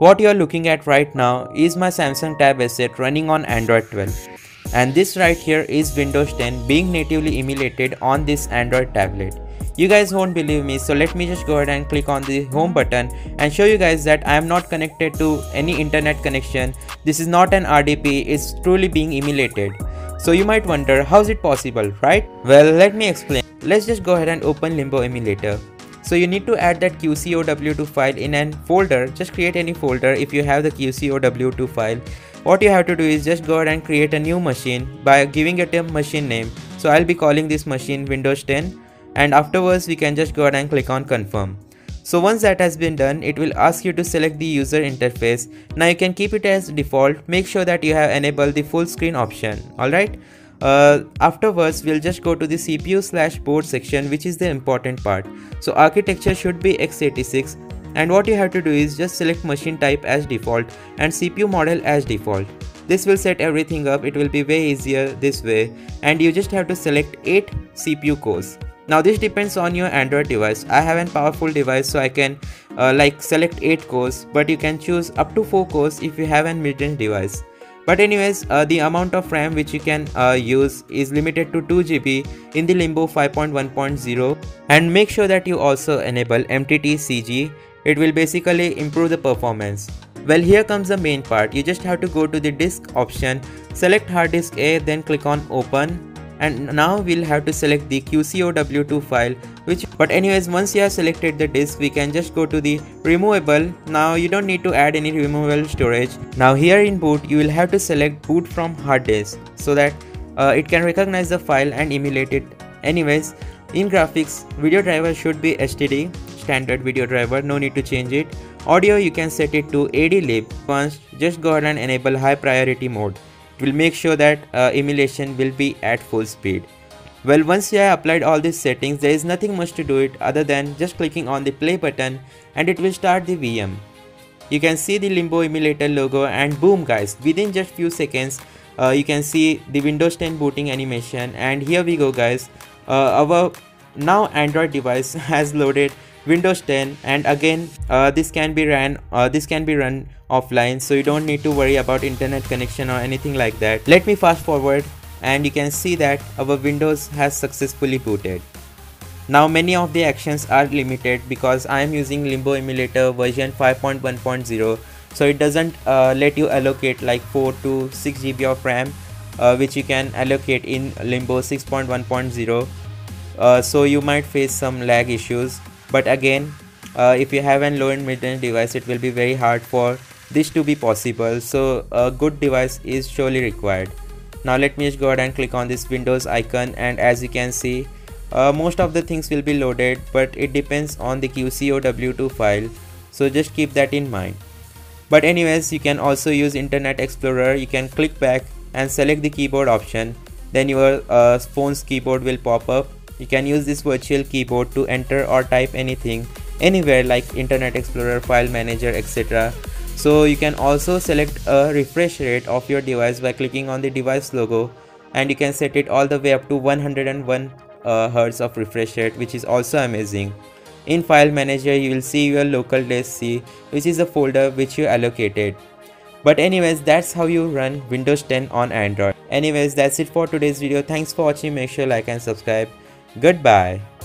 What you are looking at right now is my Samsung Tab S7 running on Android 12. And this right here is Windows 10 being natively emulated on this Android tablet. You guys won't believe me, so let me just go ahead and click on the home button and show you guys that I am not connected to any internet connection. This is not an RDP, it's truly being emulated. So you might wonder, how is it possible, right? Well, let me explain. Let's just go ahead and open Limbo emulator. So you need to add that QCOW2 file in a folder. Just create any folder if you have the QCOW2 file. What you have to do is just go ahead and create a new machine by giving it a machine name. So I'll be calling this machine Windows 10, and afterwards we can just go ahead and click on confirm. So once that has been done, it will ask you to select the user interface. Now you can keep it as default. Make sure that you have enabled the full screen option. Alright. Afterwards we'll just go to the CPU/board section, which is the important part. So architecture should be x86, and what you have to do is just select machine type as default and CPU model as default. This will set everything up. It will be way easier this way, and you just have to select 8 CPU cores. Now this depends on your Android device. I have a powerful device, so I can select 8 cores, but you can choose up to 4 cores if you have a mid-range device. But anyways, the amount of RAM which you can use is limited to 2 GB in the Limbo 5.1.0, and make sure that you also enable MTTCG. It will basically improve the performance. Well, here comes the main part. You just have to go to the disk option, select hard disk A, then click on open, and now we'll have to select the QCOW2 file. But anyways, once you have selected the disk, we can just go to the removable. Now you don't need to add any removable storage. Now here in boot, you will have to select boot from hard disk so that it can recognize the file and emulate it. Anyways, in graphics, video driver should be STD, standard video driver, no need to change it. Audio, you can set it to AD-lib. Once, just go ahead and enable high priority mode. It will make sure that emulation will be at full speed. Well, once you have applied all these settings, there is nothing much to do it other than just clicking on the play button, and it will start the VM. You can see the Limbo emulator logo, and boom guys, within just few seconds you can see the Windows 10 booting animation. And here we go guys, our now Android device has loaded Windows 10, and again this can be run offline, so you don't need to worry about internet connection or anything like that. Let me fast forward, and you can see that our Windows has successfully booted. Now many of the actions are limited because I am using Limbo emulator version 5.1.0, so it doesn't let you allocate like 4 to 6 GB of RAM which you can allocate in Limbo 6.1.0, so you might face some lag issues. But again, if you have a low and mid-range device, it will be very hard for this to be possible, so a good device is surely required. Now let me just go ahead and click on this Windows icon, and as you can see most of the things will be loaded, but it depends on the QCOW2 file, so just keep that in mind. But anyways, you can also use Internet Explorer. You can click back and select the keyboard option, then your phone's keyboard will pop up. You can use this virtual keyboard to enter or type anything anywhere like Internet Explorer, file manager, etc. So you can also select a refresh rate of your device by clicking on the device logo, and you can set it all the way up to 101 Hz of refresh rate, which is also amazing. In file manager, you will see your local disk C, which is the folder which you allocated. But anyways, that's how you run Windows 10 on Android. Anyways, that's it for today's video. Thanks for watching. Make sure like and subscribe. Goodbye.